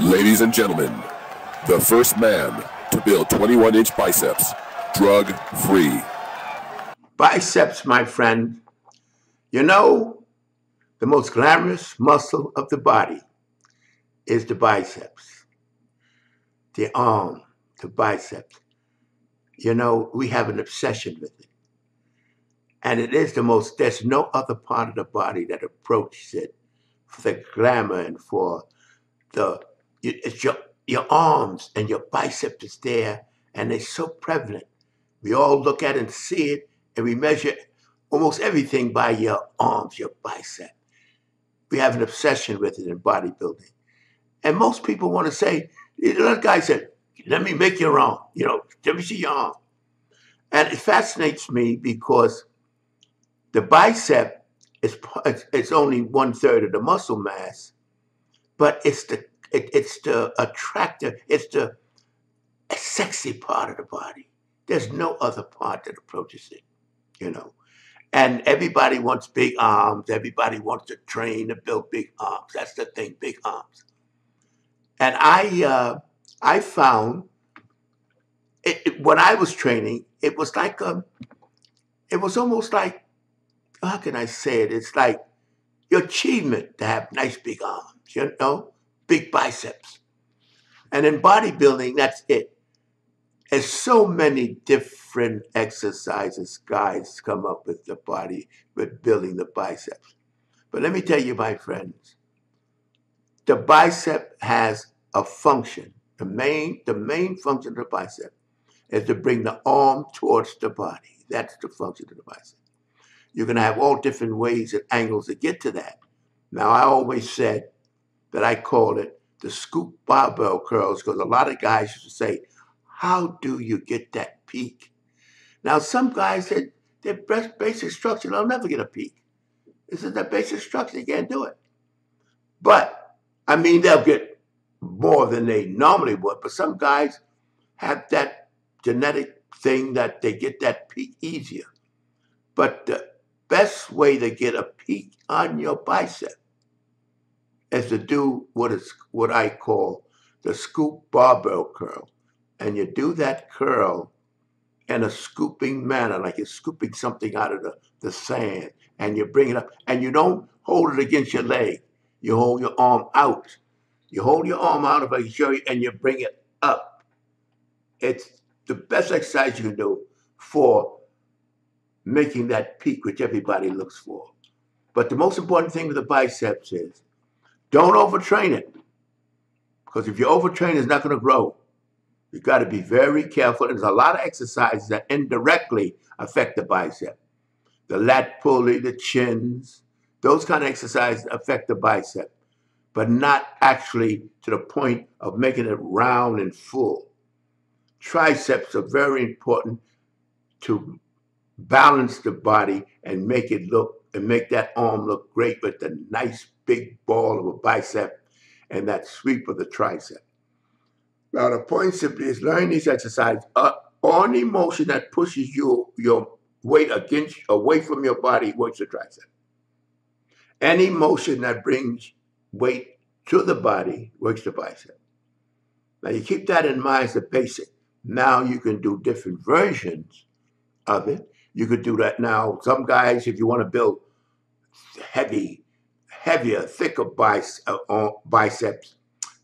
Ladies and gentlemen, the first man to build 21-inch biceps, drug-free. Biceps, my friend, you know, the most glamorous muscle of the body is the biceps, the arm, the biceps. You know, we have an obsession with it. And it is the most, there's no other part of the body that approaches it for the glamour and for the, it's your arms and your biceps is there, and it's so prevalent. We all look at it and see it, and we measure almost everything by your arms, your bicep. We have an obsession with it in bodybuilding. And most people want to say, that guy said, let me make your arm, you know, let me see your arm. And it fascinates me because the bicep is it's only 1/3 of the muscle mass, but it's the attractive, it's the sexy part of the body. There's no other part that approaches it, you know. And everybody wants big arms. Everybody wants to train to build big arms. That's the thing, big arms. And I found when I was training, it was like it was almost like, how can I say it? It's like your achievement to have nice big arms, you know, big biceps. And in bodybuilding, that's it. There's so many different exercises guys come up with the body, with building the biceps. But let me tell you, my friends, the bicep has a function. The main function of the bicep is to bring the arm towards the body. That's the function of the bicep. You're going to have all different ways and angles to get to that. Now, I always said that I call it the scoop barbell curls, because a lot of guys used to say, how do you get that peak? Now, some guys said their basic structure, they'll never get a peak. This is their basic structure, they can't do it. But, I mean, they'll get more than they normally would, but some guys have that genetic thing that they get that peak easier. But the best way to get a peak on your bicep is to do what I call the scoop barbell curl. And you do that curl in a scooping manner, like you're scooping something out of the sand, and you bring it up, and you don't hold it against your leg. You hold your arm out. You hold your arm out, if I can show you, and you bring it up. It's the best exercise you can do for making that peak, which everybody looks for. But the most important thing with the biceps is don't overtrain it, because if you overtrain, it's not going to grow. You've got to be very careful. There's a lot of exercises that indirectly affect the bicep. The lat pulley, the chins, those kind of exercises affect the bicep, but not actually to the point of making it round and full. Triceps are very important to balance the body and make it look, and make that arm look great with the nice big ball of a bicep and that sweep of the tricep. Now, the point simply is learn these exercises on the motion that pushes you, your weight against, away from your body works the tricep. Any motion that brings weight to the body works the bicep. Now, you keep that in mind as a basic. Now, you can do different versions of it. You could do that now. Some guys, if you want to build heavier, thicker biceps,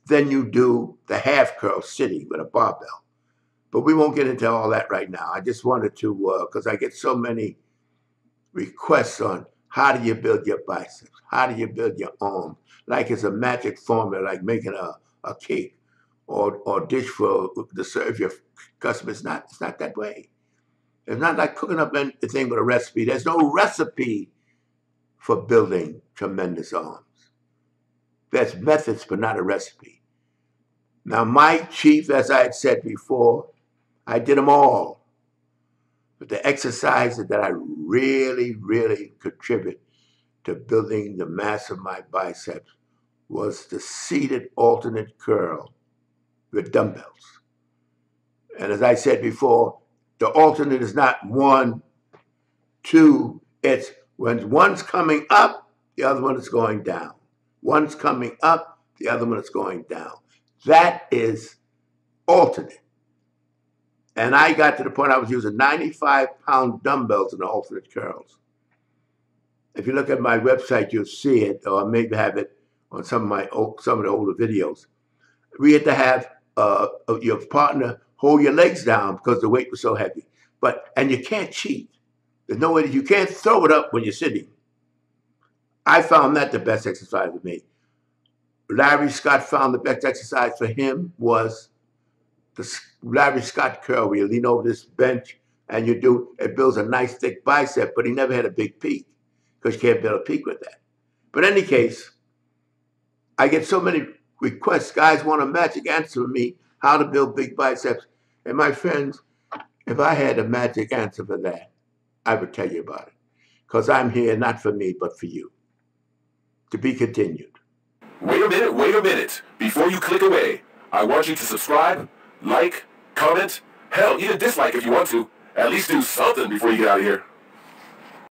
then you do the half curl sitting with a barbell. But we won't get into all that right now. I just wanted to, because I get so many requests on how do you build your biceps? How do you build your arm? Like it's a magic formula, like making a cake or dish to serve your customers. It's not that way. It's not like cooking up anything with a recipe. There's no recipe for building tremendous arms. There's methods, but not a recipe. Now, my chief, as I had said before, I did them all. But the exercises that I really, really contribute to building the mass of my biceps was the seated alternate curl with dumbbells. And as I said before, the alternate is not 1, 2, it's when one's coming up, the other one is going down. One's coming up, the other one is going down. That is alternate. And I got to the point I was using 95-pound dumbbells in the alternate curls. If you look at my website, you'll see it, or maybe have it on some of the older videos. We had to have your partner hold your legs down because the weight was so heavy. And you can't cheat. There's no way that you can't throw it up when you're sitting. I found that the best exercise for me. Larry Scott found the best exercise for him was the Larry Scott curl, where you lean over this bench and you do, it builds a nice thick bicep, but he never had a big peak because you can't build a peak with that. But in any case, I get so many requests. Guys want a magic answer from me, how to build big biceps. And my friends, if I had a magic answer for that, I would tell you about it. Because I'm here not for me, but for you. To be continued. Wait a minute. Before you click away, I want you to subscribe, like, comment, hell, even dislike if you want to. At least do something before you get out of here.